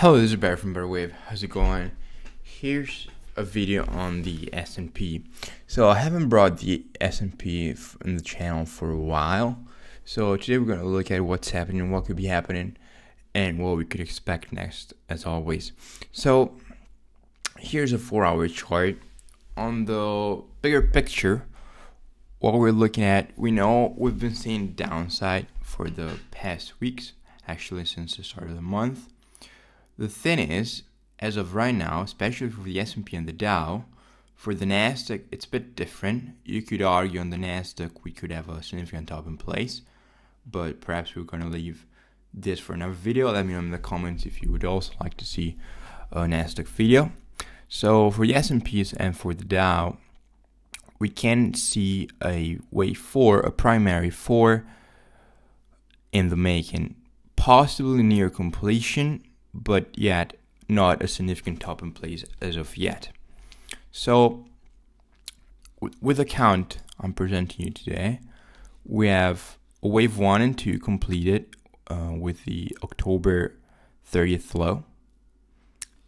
Hello, this is Barrett from BarrettWave. How's it going? Here's a video on the S&P. So I haven't brought the S&P in the channel for a while. So today we're going to look at what's happening, what could be happening, and what we could expect next, as always. So here's a 4-hour chart. On the bigger picture, what we're looking at, we know we've been seeing downside for the past weeks, actually since the start of the month. The thing is, as of right now, especially for the S&P and the Dow, for the Nasdaq, it's a bit different. You could argue on the Nasdaq we could have a significant top in place, but perhaps we're going to leave this for another video. Let me know in the comments if you would also like to see a Nasdaq video. So for the S&Ps and for the Dow, we can see a wave 4, a primary 4 in the making, possibly near completion, but yet not a significant top in place as of yet. So with the count I'm presenting you today, we have a wave 1 and 2 completed with the October 30th low,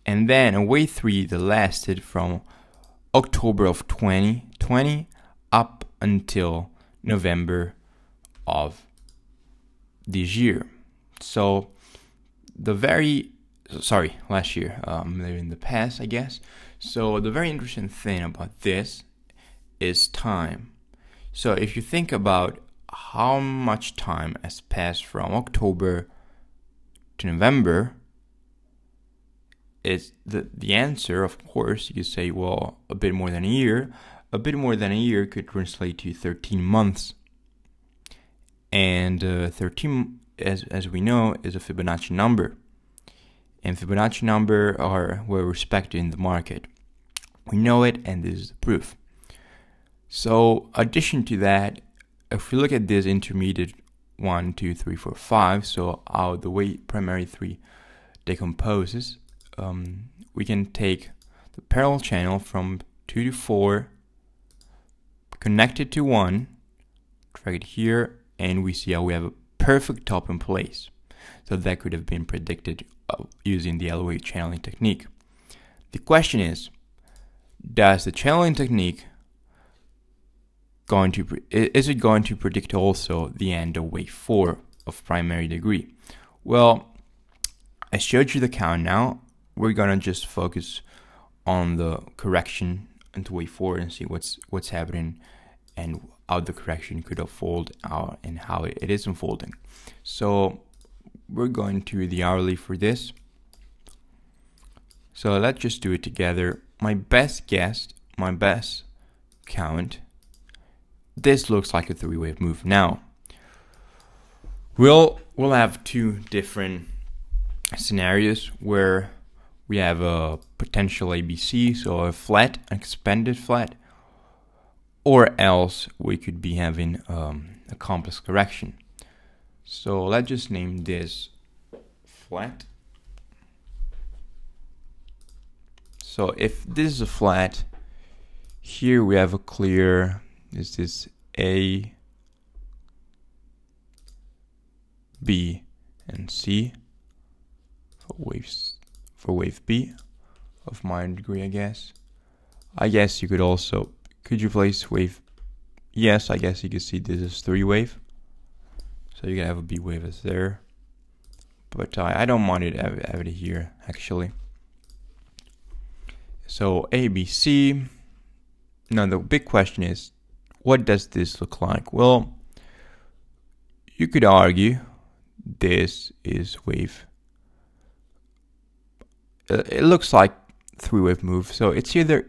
and then a wave 3 that lasted from October of 2020 up until November of this year. So last year, in the past, I guess. So the very interesting thing about this is time. So if you think about how much time has passed from October to November, it's the answer, of course, you could say, well, a bit more than a year. A bit more than a year could translate to 13 months. And 13 as we know, is a Fibonacci number. And Fibonacci number were respected in the market. We know it, and this is the proof. So, addition to that, if we look at this intermediate 1, 2, 3, 4, 5, so how the way primary 3 decomposes, we can take the parallel channel from 2 to 4, connect it to 1, drag it here, and we see how we have a perfect top in place. So that could have been predicted using the LOA channeling technique. The question is, does the channeling technique is it going to predict also the end of wave 4 of primary degree? Well, I showed you the count. Now we're gonna just focus on the correction into wave 4 and see what's happening and how the correction could unfold out and how it is unfolding. So we're going to the hourly for this. So let's just do it together. My best guess, my best count, this looks like a 3-wave move. Now we'll have two different scenarios where we have a potential ABC, so a flat, expanded flat, or else we could be having a complex correction. So let's just name this flat. So if this is a flat, here we have a clear, is this A, B, and C for wave B of minor degree, I guess. I guess you could also, could you place wave? Yes, I guess you can see this is 3-wave. So you can have a B wave as there. But I don't want it have it here, actually. So A, B, C. Now the big question is, what does this look like? Well, you could argue this is wave. It looks like 3-wave move. So it's either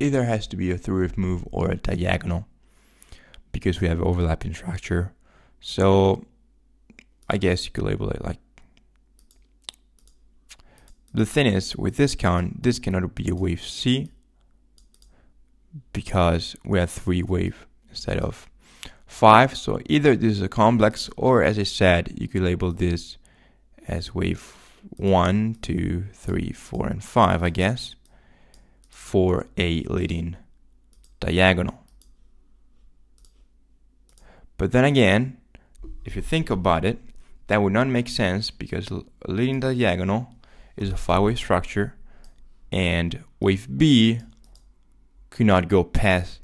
has to be a 3-wave move or a diagonal, because we have overlapping structure. So I guess you could label it like. The thing is, with this count, this cannot be a wave C, because we have 3-wave instead of 5. So either this is a complex, or as I said, you could label this as wave 1, 2, 3, 4, and 5, I guess, for a leading diagonal. But then again, if you think about it, that would not make sense, because a leading diagonal is a five wave structure, and wave B could not go past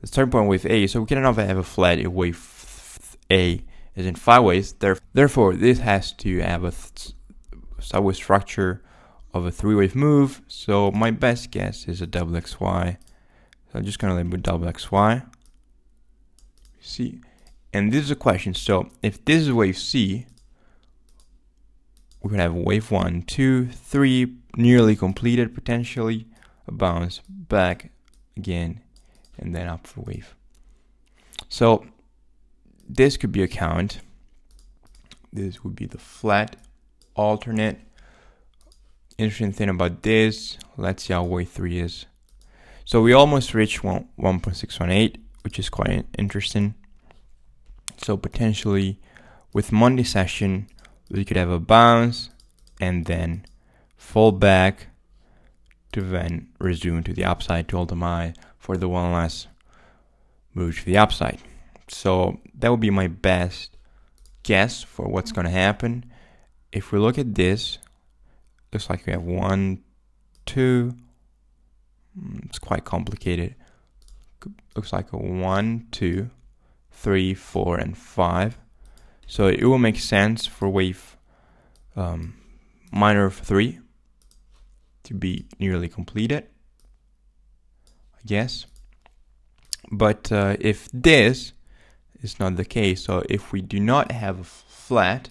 the starting point wave A, so we cannot have a flat if wave A is in five waves. Therefore, this has to have a sideways structure of a three wave move. So my best guess is a double XY. So I'm just gonna label double XY. See, and this is a question. So if this is wave C, we're gonna have wave 1, 2, 3 nearly completed, potentially a bounce back again, and then up for wave. So this could be a count. This would be the flat alternate. Interesting thing about this, let's see how wave 3 is. So we almost reached 1.618, which is quite interesting. So potentially with Monday session, we could have a bounce and then fall back to then resume to the upside to all-time high for the one last move to the upside. So that would be my best guess for what's going to happen. If we look at this, looks like we have 1, 2. It's quite complicated. Looks like a 1, 2, 3, 4, and 5. So it will make sense for wave minor of 3 to be nearly completed, I guess. But if this is not the case, so if we do not have a flat,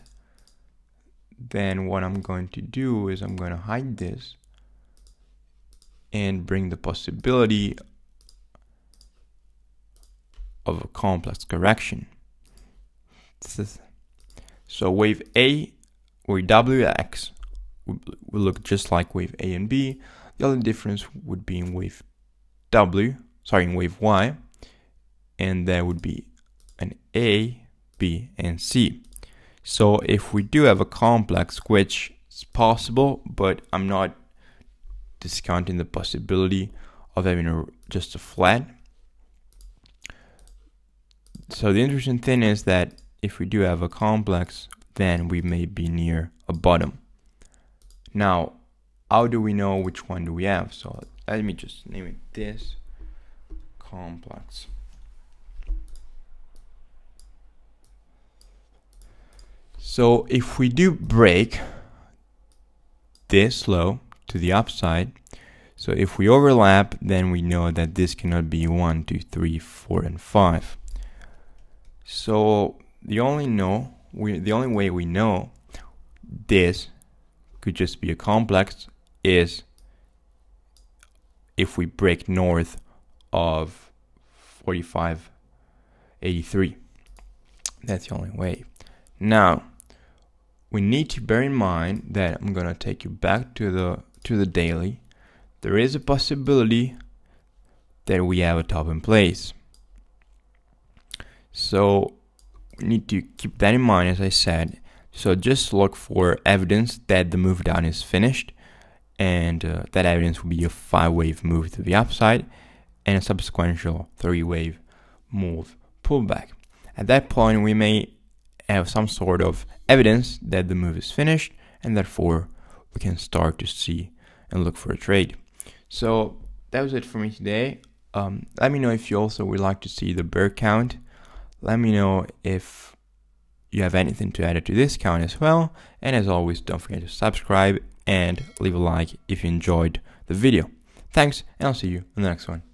then what I'm going to do is I'm going to hide this and bring the possibility of a complex correction. So wave A or WX will look just like wave A and B. The only difference would be in wave Y, and there would be an A, B, and C. So if we do have a complex, which is possible, but I'm not discounting the possibility of having just a flat. So the interesting thing is that if we do have a complex, then we may be near a bottom. Now, how do we know which one do we have? So let me just name it this complex. So if we do break this low to the upside, so if we overlap, then we know that this cannot be 1, 2, 3, 4, and 5. So the only way we know this could just be a complex is if we break north of 45.83. That's the only way. Now we need to bear in mind that I'm gonna take you back to the daily. There is a possibility that we have a top in place. So we need to keep that in mind, as I said. So just look for evidence that the move down is finished, and that evidence will be a five-wave move to the upside and a subsequent three-wave move pullback. At that point, we may have some sort of evidence that the move is finished, and therefore we can start to see and look for a trade. So that was it for me today. Let me know if you also would like to see the bear count. Let me know if you have anything to add to this count as well. And as always, don't forget to subscribe and leave a like if you enjoyed the video. Thanks, and I'll see you in the next one.